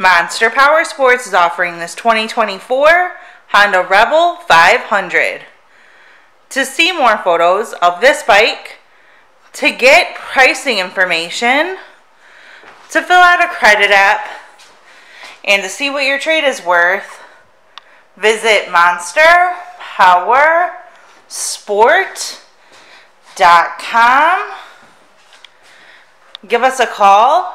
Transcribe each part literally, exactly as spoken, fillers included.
Monster Powersports is offering this twenty twenty-four Honda Rebel five hundred. To see more photos of this bike, to get pricing information, to fill out a credit app, and to see what your trade is worth, visit monster powersports dot com. Give us a call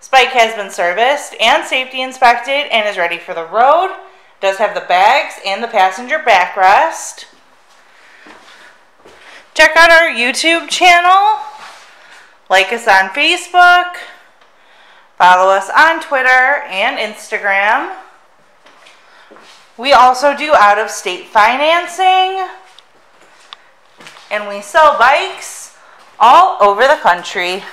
This bike has been serviced and safety inspected and is ready for the road. It does have the bags and the passenger backrest. Check out our YouTube channel. Like us on Facebook. Follow us on Twitter and Instagram. We also do out-of-state financing. And we sell bikes all over the country.